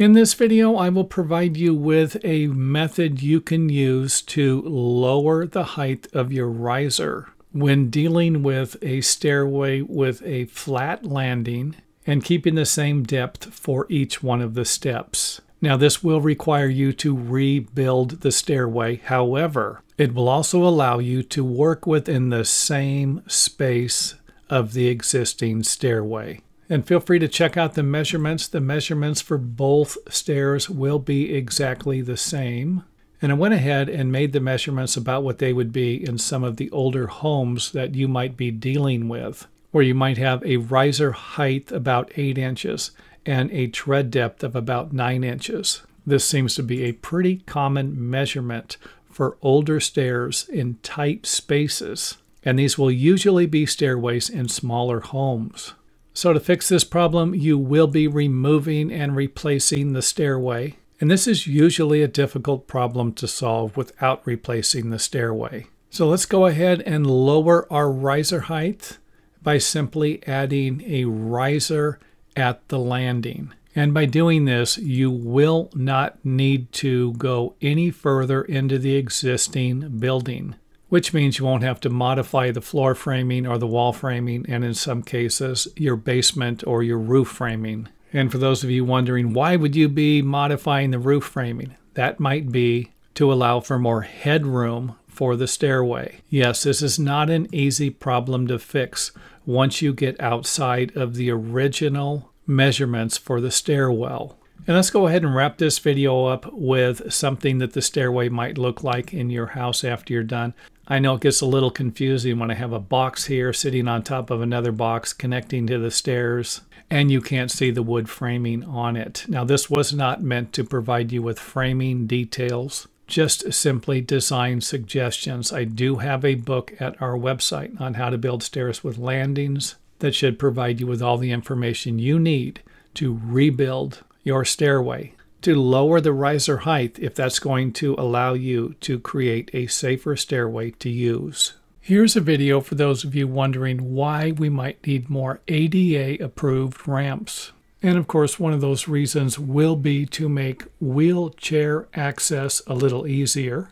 In this video, I will provide you with a method you can use to lower the height of your riser when dealing with a stairway with a flat landing and keeping the same depth for each one of the steps. Now, this will require you to rebuild the stairway. However, it will also allow you to work within the same space of the existing stairway. And feel free to check out the measurements. The measurements for both stairs will be exactly the same. And I went ahead and made the measurements about what they would be in some of the older homes that you might be dealing with, where you might have a riser height about 8 inches and a tread depth of about 9 inches. This seems to be a pretty common measurement for older stairs in tight spaces. And these will usually be stairways in smaller homes. So to fix this problem, you will be removing and replacing the stairway. And this is usually a difficult problem to solve without replacing the stairway. So let's go ahead and lower our riser height by simply adding a riser at the landing. And by doing this, you will not need to go any further into the existing building, which means you won't have to modify the floor framing or the wall framing, and in some cases, your basement or your roof framing. And for those of you wondering, why would you be modifying the roof framing? That might be to allow for more headroom for the stairway. Yes, this is not an easy problem to fix once you get outside of the original measurements for the stairwell. And let's go ahead and wrap this video up with something that the stairway might look like in your house after you're done. I know it gets a little confusing when I have a box here sitting on top of another box connecting to the stairs, and you can't see the wood framing on it. Now, this was not meant to provide you with framing details, just simply design suggestions. I do have a book at our website on how to build stairs with landings that should provide you with all the information you need to rebuild your stairway, to lower the riser height if that's going to allow you to create a safer stairway to use. Here's a video for those of you wondering why we might need more ADA approved ramps. And of course, one of those reasons will be to make wheelchair access a little easier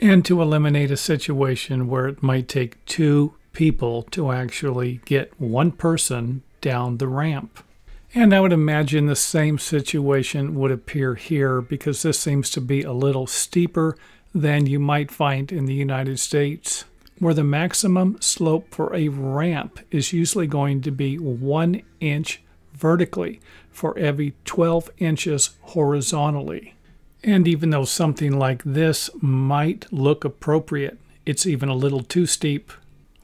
and to eliminate a situation where it might take 2 people to actually get 1 person down the ramp. And I would imagine the same situation would appear here, because this seems to be a little steeper than you might find in the United States, where the maximum slope for a ramp is usually going to be 1 inch vertically for every 12 inches horizontally. And even though something like this might look appropriate, it's even a little too steep,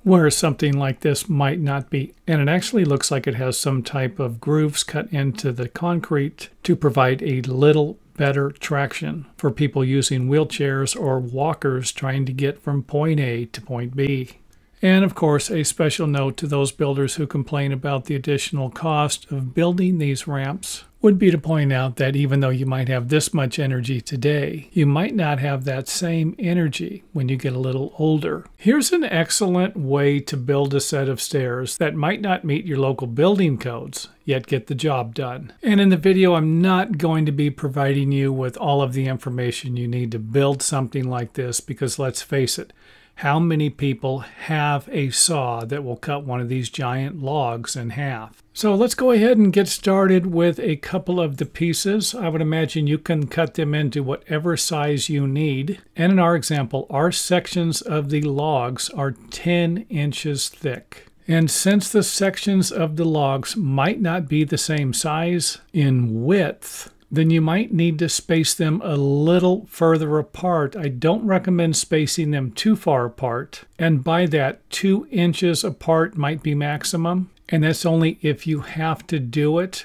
where something like this might not be. And it actually looks like it has some type of grooves cut into the concrete to provide a little better traction for people using wheelchairs or walkers trying to get from point A to point B. And of course, a special note to those builders who complain about the additional cost of building these ramps would be to point out that even though you might have this much energy today, you might not have that same energy when you get a little older. Here's an excellent way to build a set of stairs that might not meet your local building codes, yet get the job done. And in the video, I'm not going to be providing you with all of the information you need to build something like this, because let's face it, how many people have a saw that will cut one of these giant logs in half? So let's go ahead and get started with a couple of the pieces. I would imagine you can cut them into whatever size you need. And in our example, our sections of the logs are 10 inches thick. And since the sections of the logs might not be the same size in width, then you might need to space them a little further apart. I don't recommend spacing them too far apart. And by that, 2 inches apart might be maximum. And that's only if you have to do it.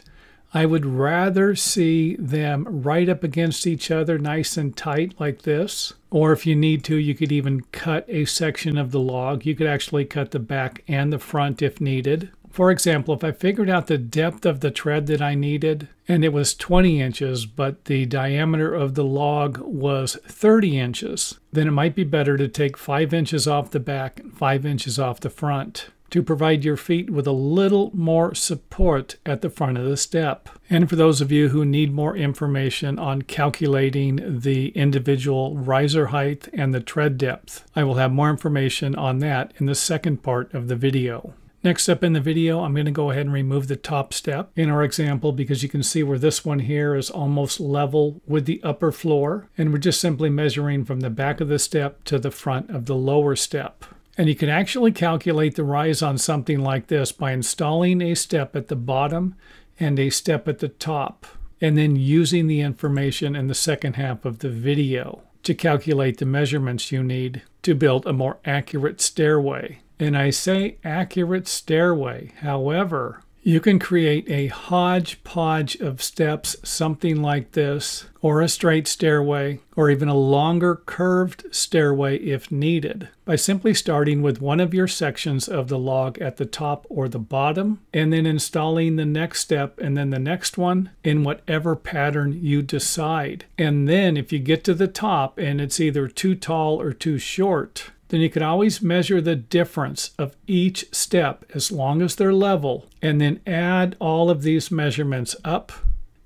I would rather see them right up against each other, nice and tight like this. Or if you need to, you could even cut a section of the log. You could actually cut the back and the front if needed. For example, if I figured out the depth of the tread that I needed, and it was 20 inches, but the diameter of the log was 30 inches, then it might be better to take 5 inches off the back and 5 inches off the front. to provide your feet with a little more support at the front of the step. And for those of you who need more information on calculating the individual riser height and the tread depth, I will have more information on that in the second part of the video. Next up in the video, I'm going to go ahead and remove the top step in our example because you can see where this one here is almost level with the upper floor, and we're just simply measuring from the back of the step to the front of the lower step. And you can actually calculate the rise on something like this by installing a step at the bottom and a step at the top, and then using the information in the second half of the video to calculate the measurements you need to build a more accurate stairway. And I say accurate stairway, however, you can create a hodgepodge of steps, something like this, or a straight stairway, or even a longer curved stairway if needed, by simply starting with one of your sections of the log at the top or the bottom, and then installing the next step and then the next one in whatever pattern you decide. And then if you get to the top and it's either too tall or too short, then you can always measure the difference of each step as long as they're level, and then add all of these measurements up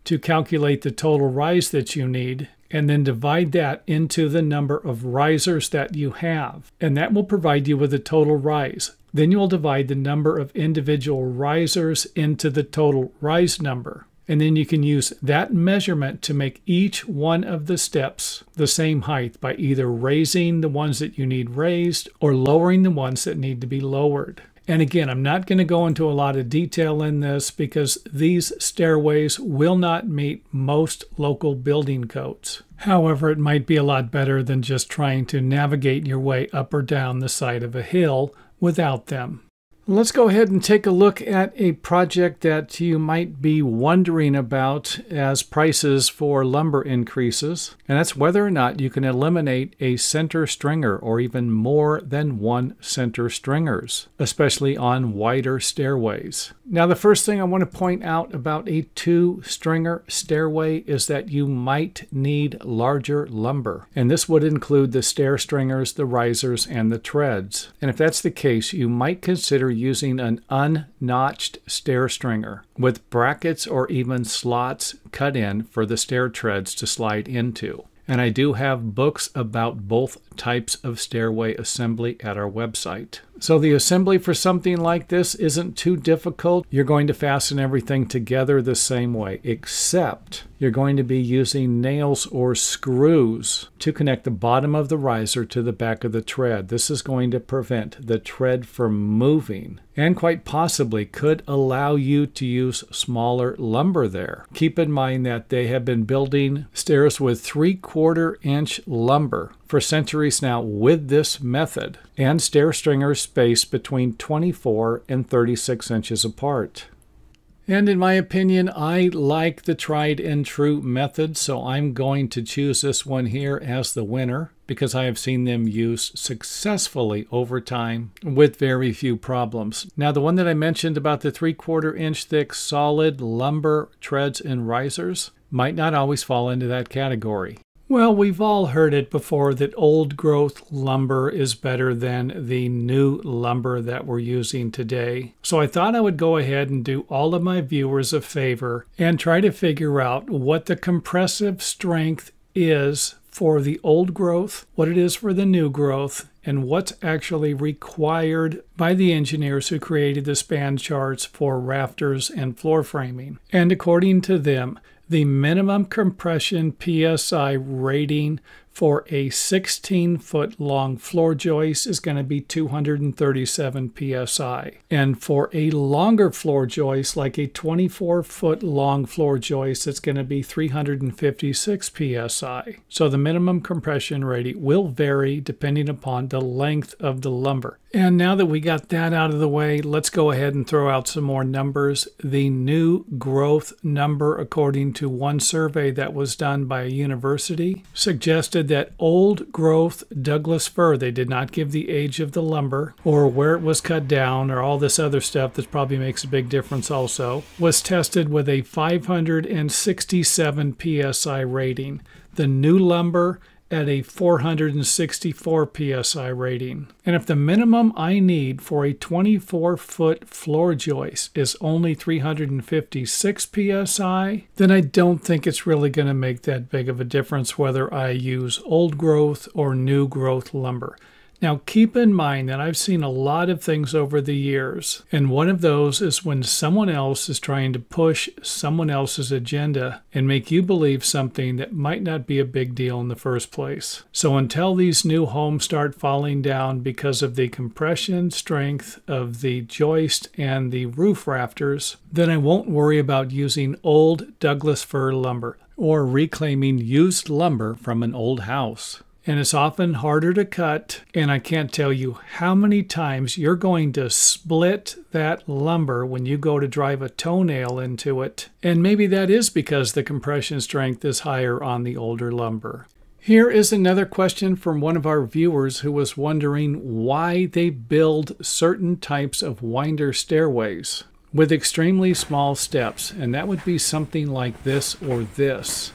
to calculate the total rise that you need, and then divide that into the number of risers that you have. And that will provide you with the total rise. Then you'll divide the number of individual risers into the total rise number. And then you can use that measurement to make each one of the steps the same height by either raising the ones that you need raised or lowering the ones that need to be lowered. And again, I'm not going to go into a lot of detail in this because these stairways will not meet most local building codes. However, it might be a lot better than just trying to navigate your way up or down the side of a hill without them. Let's go ahead and take a look at a project that you might be wondering about as prices for lumber increases, and that's whether or not you can eliminate a center stringer or even more than one center stringers, especially on wider stairways. Now, the first thing I want to point out about a two-stringer stairway is that you might need larger lumber, and this would include the stair stringers, the risers, and the treads. And if that's the case, you might consider using an unnotched stair stringer with brackets or even slots cut in for the stair treads to slide into. And I do have books about both types of stairway assembly at our website. So the assembly for something like this isn't too difficult. You're going to fasten everything together the same way, except you're going to be using nails or screws to connect the bottom of the riser to the back of the tread. This is going to prevent the tread from moving and quite possibly could allow you to use smaller lumber there. Keep in mind that they have been building stairs with 3/4 inch lumber for centuries now with this method, and stair stringers spaced between 24 and 36 inches apart. And in my opinion, I like the tried and true method, so I'm going to choose this one here as the winner because I have seen them used successfully over time with very few problems. Now, the one that I mentioned about the 3/4 inch thick solid lumber treads and risers might not always fall into that category. Well, we've all heard it before that old growth lumber is better than the new lumber that we're using today. So I thought I would go ahead and do all of my viewers a favor and try to figure out what the compressive strength is for the old growth, what it is for the new growth, and what's actually required by the engineers who created the span charts for rafters and floor framing. And according to them, the minimum compression PSI rating for a 16-foot long floor joist is going to be 237 PSI. And for a longer floor joist, like a 24-foot long floor joist, it's going to be 356 PSI. So the minimum compression rating will vary depending upon the length of the lumber. And now that we got that out of the way, let's go ahead and throw out some more numbers. The new growth number, according to one survey that was done by a university, suggested that old growth Douglas fir, they did not give the age of the lumber or where it was cut down or all this other stuff that probably makes a big difference also, was tested with a 567 PSI rating. The new lumber at a 464 psi rating. And if the minimum I need for a 24-foot floor joist is only 356 psi, then I don't think it's really going to make that big of a difference whether I use old growth or new growth lumber. Now keep in mind that I've seen a lot of things over the years, and one of those is when someone else is trying to push someone else's agenda and make you believe something that might not be a big deal in the first place. So until these new homes start falling down because of the compression strength of the joist and the roof rafters, then I won't worry about using old Douglas fir lumber or reclaiming used lumber from an old house. And it's often harder to cut, and I can't tell you how many times you're going to split that lumber when you go to drive a toenail into it. And maybe that is because the compression strength is higher on the older lumber. Here is another question from one of our viewers who was wondering why they build certain types of winder stairways with extremely small steps, and that would be something like this or this.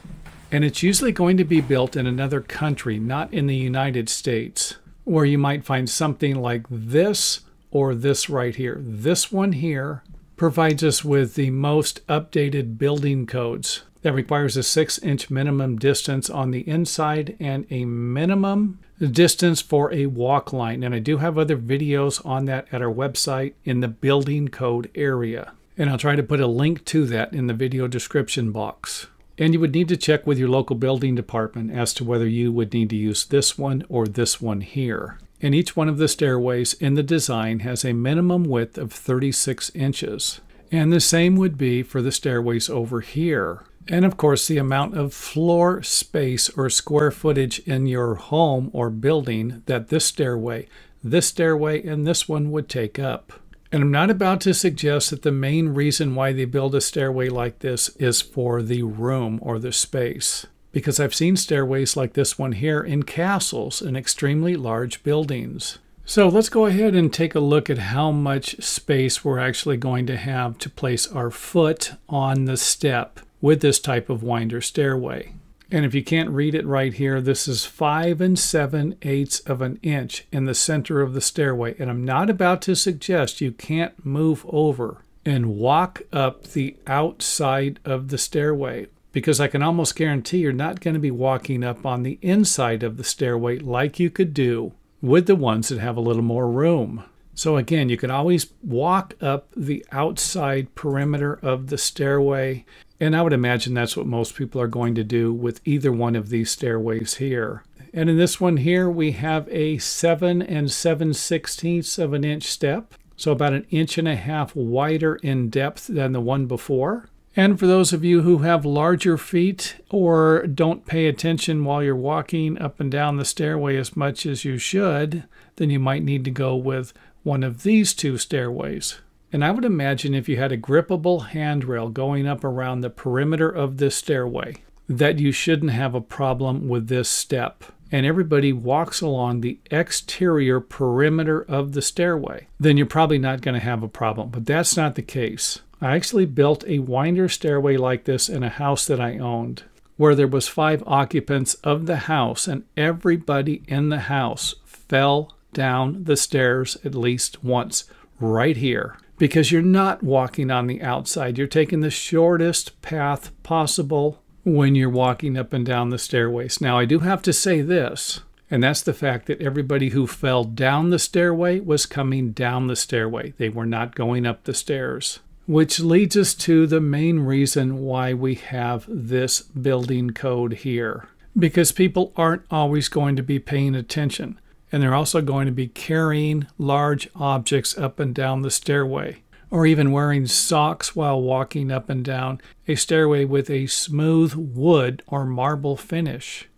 And it's usually going to be built in another country, not in the United States, where you might find something like this or this right here. This one here provides us with the most updated building codes that requires a 6-inch minimum distance on the inside and a minimum distance for a walk line. And I do have other videos on that at our website in the building code area. And I'll try to put a link to that in the video description box. And you would need to check with your local building department as to whether you would need to use this one or this one here. And each one of the stairways in the design has a minimum width of 36 inches. And the same would be for the stairways over here. And of course, the amount of floor space or square footage in your home or building that this stairway, and this one would take up. And I'm not about to suggest that the main reason why they build a stairway like this is for the room or the space, because I've seen stairways like this one here in castles and extremely large buildings. So let's go ahead and take a look at how much space we're actually going to have to place our foot on the step with this type of winder stairway. And if you can't read it right here, this is 5 7/8 of an inch in the center of the stairway. And I'm not about to suggest you can't move over and walk up the outside of the stairway, because I can almost guarantee you're not going to be walking up on the inside of the stairway like you could do with the ones that have a little more room. So again, you can always walk up the outside perimeter of the stairway. And I would imagine that's what most people are going to do with either one of these stairways here. And in this one here, we have a 7 7/16 of an inch step. So about 1.5 inches wider in depth than the one before. And for those of you who have larger feet or don't pay attention while you're walking up and down the stairway as much as you should, then you might need to go with one of these two stairways. And I would imagine if you had a grippable handrail going up around the perimeter of this stairway, that you shouldn't have a problem with this step. And everybody walks along the exterior perimeter of the stairway, then you're probably not going to have a problem. But that's not the case. I actually built a winder stairway like this in a house that I owned, where there was 5 occupants of the house, and everybody in the house fell down the stairs at least once right here. Because you're not walking on the outside. You're taking the shortest path possible when you're walking up and down the stairways. Now, I do have to say this, and that's the fact that everybody who fell down the stairway was coming down the stairway. They were not going up the stairs, which leads us to the main reason why we have this building code here, because people aren't always going to be paying attention. And they're also going to be carrying large objects up and down the stairway, or even wearing socks while walking up and down a stairway with a smooth wood or marble finish.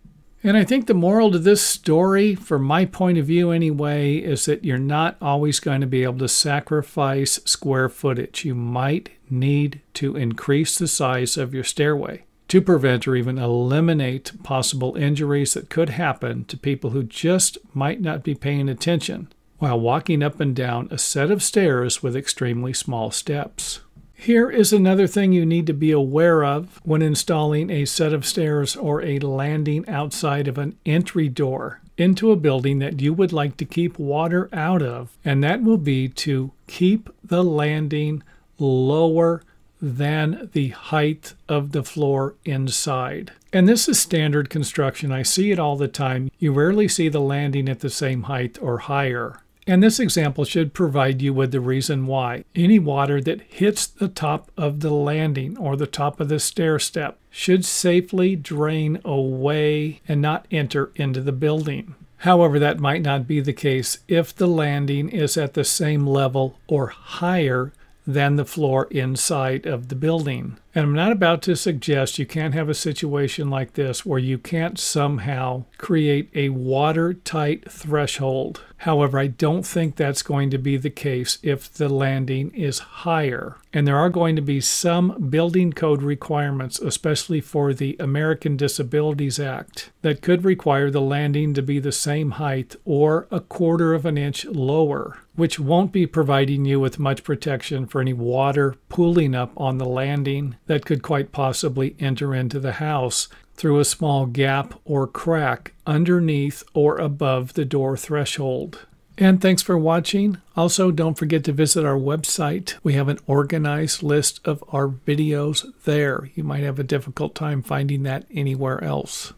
And I think the moral to this story, from my point of view anyway, is that you're not always going to be able to sacrifice square footage. You might need to increase the size of your stairway to prevent or even eliminate possible injuries that could happen to people who just might not be paying attention while walking up and down a set of stairs with extremely small steps. Here is another thing you need to be aware of when installing a set of stairs or a landing outside of an entry door into a building that you would like to keep water out of, and that will be to keep the landing lower than the height of the floor inside. And this is standard construction. I see it all the time. You rarely see the landing at the same height or higher. And this example should provide you with the reason why. Any water that hits the top of the landing or the top of the stair step should safely drain away and not enter into the building. However, that might not be the case if the landing is at the same level or higher than the floor inside of the building. And I'm not about to suggest you can't have a situation like this where you can't somehow create a watertight threshold. However, I don't think that's going to be the case if the landing is higher. And there are going to be some building code requirements, especially for the American Disabilities Act, that could require the landing to be the same height or 1/4 of an inch lower, which won't be providing you with much protection for any water pooling up on the landing that could quite possibly enter into the house through a small gap or crack underneath or above the door threshold. And thanks for watching. Also, don't forget to visit our website. We have an organized list of our videos there. You might have a difficult time finding that anywhere else.